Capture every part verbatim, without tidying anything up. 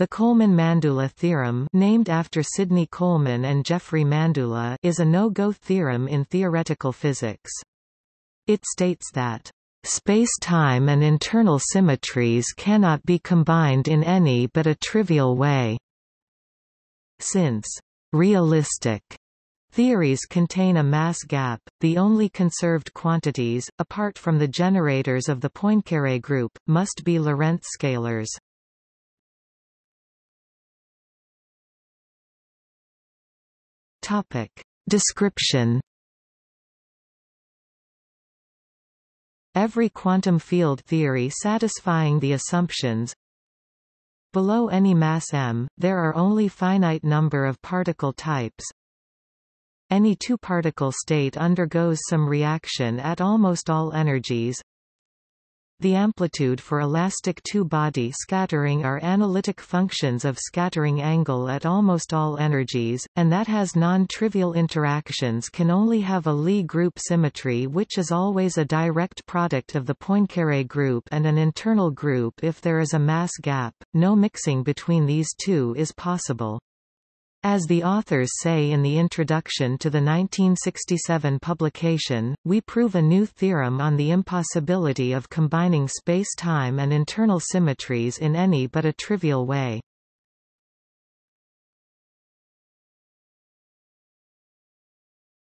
The Coleman-Mandula theorem, named after Sidney Coleman and Jeffrey Mandula, is a no-go theorem in theoretical physics. It states that space-time and internal symmetries cannot be combined in any but a trivial way. Since realistic theories contain a mass gap, the only conserved quantities, apart from the generators of the Poincaré group, must be Lorentz scalars. Description. Every quantum field theory satisfying the assumptions below any mass m, there are only finite number of particle types. Any two-particle state undergoes some reaction at almost all energies. The amplitude for elastic two-body scattering are analytic functions of scattering angle at almost all energies, and that has non-trivial interactions can only have a Lie group symmetry, which is always a direct product of the Poincaré group and an internal group if there is a mass gap. No mixing between these two is possible. As the authors say in the introduction to the nineteen sixty-seven publication, we prove a new theorem on the impossibility of combining space-time and internal symmetries in any but a trivial way.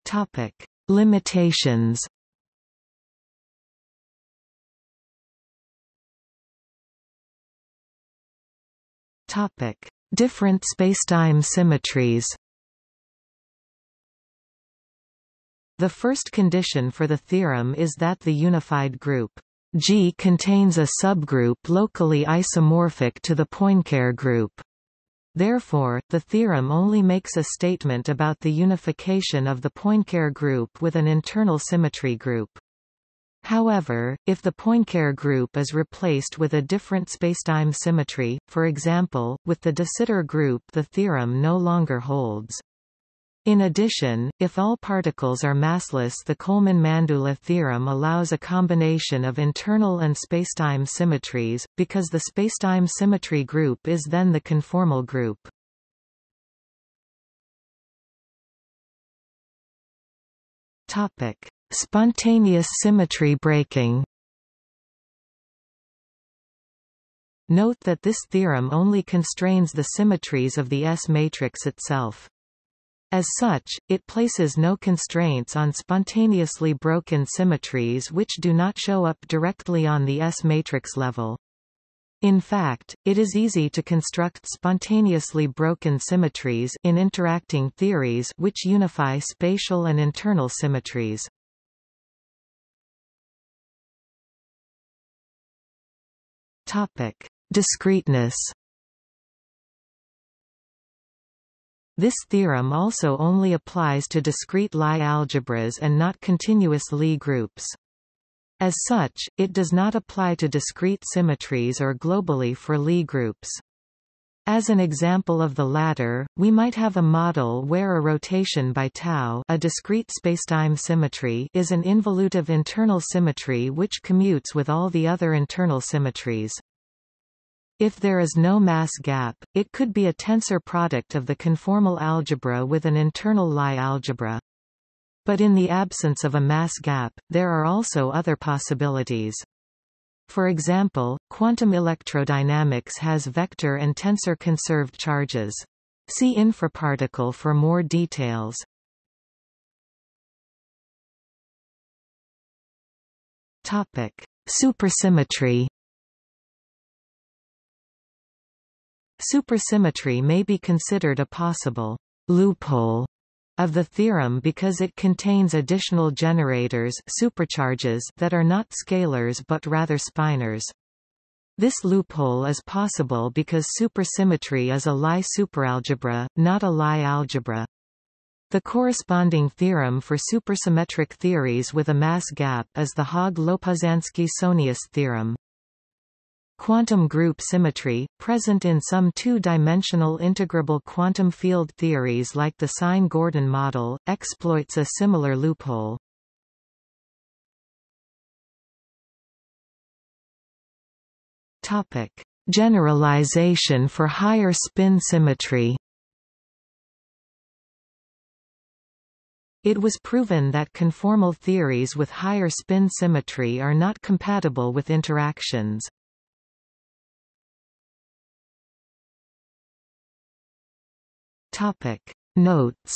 Topic: Limitations. Topic: Different spacetime symmetries. The first condition for the theorem is that the unified group G contains a subgroup locally isomorphic to the Poincare group. Therefore, the theorem only makes a statement about the unification of the Poincare group with an internal symmetry group. However, if the Poincare group is replaced with a different spacetime symmetry, for example, with the de Sitter group, the theorem no longer holds. In addition, if all particles are massless, the Coleman-Mandula theorem allows a combination of internal and spacetime symmetries, because the spacetime symmetry group is then the conformal group. Topic: Spontaneous symmetry breaking. Note that this theorem only constrains the symmetries of the S matrix itself. As such, it places no constraints on spontaneously broken symmetries which do not show up directly on the S matrix level. In fact, it is easy to construct spontaneously broken symmetries in interacting theories which unify spatial and internal symmetries. Topic: Discreteness. This theorem also only applies to discrete Lie algebras and not continuous Lie groups. As such, it does not apply to discrete symmetries or globally for Lie groups. As an example of the latter, we might have a model where a rotation by tau, a discrete spacetime symmetry, is an involutive internal symmetry which commutes with all the other internal symmetries. If there is no mass gap, it could be a tensor product of the conformal algebra with an internal Lie algebra. But in the absence of a mass gap, there are also other possibilities. For example, quantum electrodynamics has vector and tensor conserved charges. See infraparticle for more details. Topic: Supersymmetry. Supersymmetry may be considered a possible loophole of the theorem because it contains additional generators, supercharges, that are not scalars but rather spinors. This loophole is possible because supersymmetry is a Lie superalgebra, not a Lie algebra. The corresponding theorem for supersymmetric theories with a mass gap is the Haag-Lopuszanski-Sohnius theorem. Quantum group symmetry, present in some two-dimensional integrable quantum field theories like the sine-Gordon model, exploits a similar loophole. Generalization for higher spin symmetry. It was proven that conformal theories with higher spin symmetry are not compatible with interactions. Notes.